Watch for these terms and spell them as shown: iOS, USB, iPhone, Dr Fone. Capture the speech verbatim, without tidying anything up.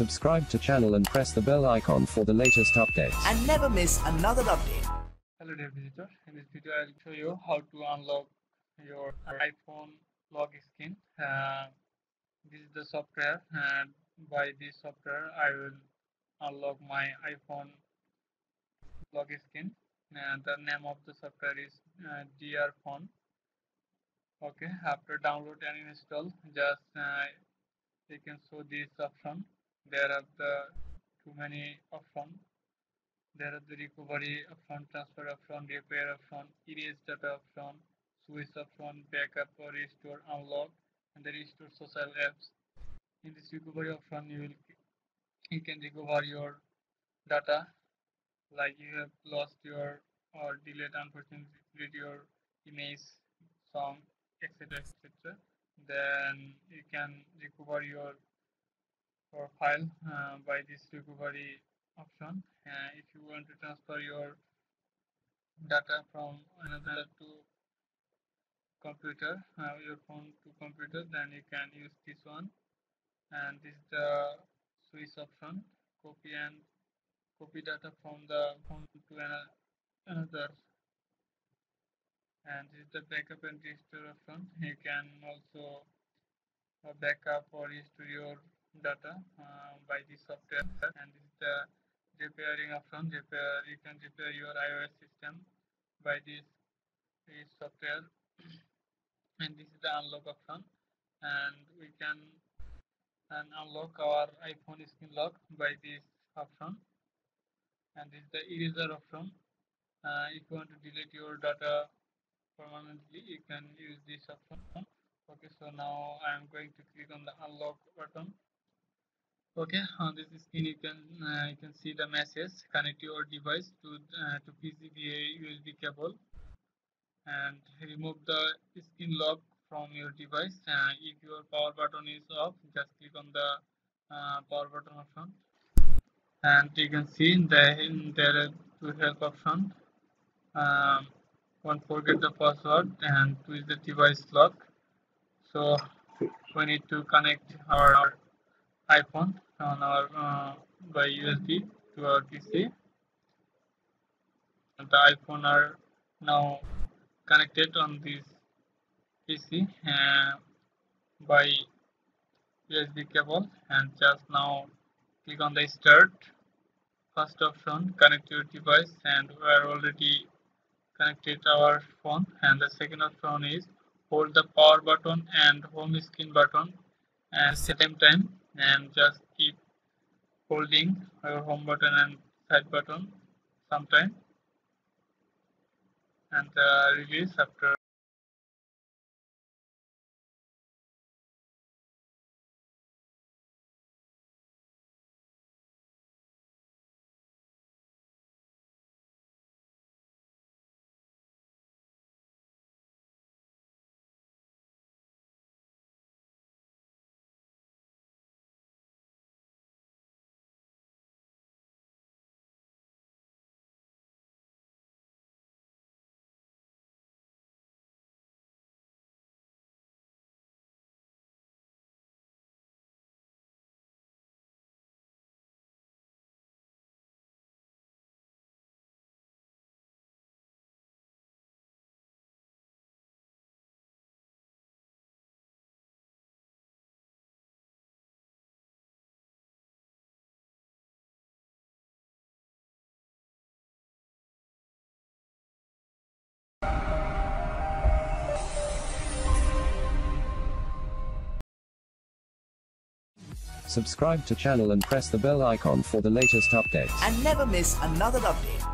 subscribe to channel and press the bell icon for the latest updates. And never miss another update. Hello dear visitor, in this video I will show you how to unlock your iPhone lock screen. Uh, this is the software, and by this software I will unlock my iPhone lock screen. And the name of the software is uh, Dr Fone. Okay, after download and install, just uh, you can show this option. There are the too many options. There are the recovery option, transfer option, repair option, erase data option, switch option, backup or restore, unlock, and the restore social apps. In this recovery option, you will you can recover your data. Like you have lost your or deleted unfortunately your image, song, etc, etc, then you can recover your, your file uh, by this recovery option. Uh, if you want to transfer your data from another to computer, uh, your phone to computer, then you can use this one. And this is the switch option, copy and copy data from the phone to another, and this is the backup and restore option. You can also backup or restore your data uh, by this software. And this is the repairing option. Repair, you can repair your iOS system by this, this software. And this is the unlock option, and we can and unlock our iPhone screen lock by this option. And this is the eraser option. Uh, if you want to delete your data permanently, you can use this option. Okay, so now I am going to click on the unlock button. Okay, on this screen you can uh, you can see the message: connect your device to uh, to P C via U S B cable, and remove the screen lock from your device. Uh, if your power button is off, just click on the uh, power button option. And you can see the, there are two help options. Um, don't forget the password and twist the device lock. So we need to connect our, our iPhone on our uh, by U S B to our P C. And the iPhone are now connected on this P C uh, by U S B cable, and just now click on the start. First option, connect your device, and we are already connected our phone. And the second option is hold the power button and home screen button at the same time, and just keep holding your home button and side button sometime, and uh, release after. Subscribe to channel and press the bell icon for the latest updates. And never miss another update.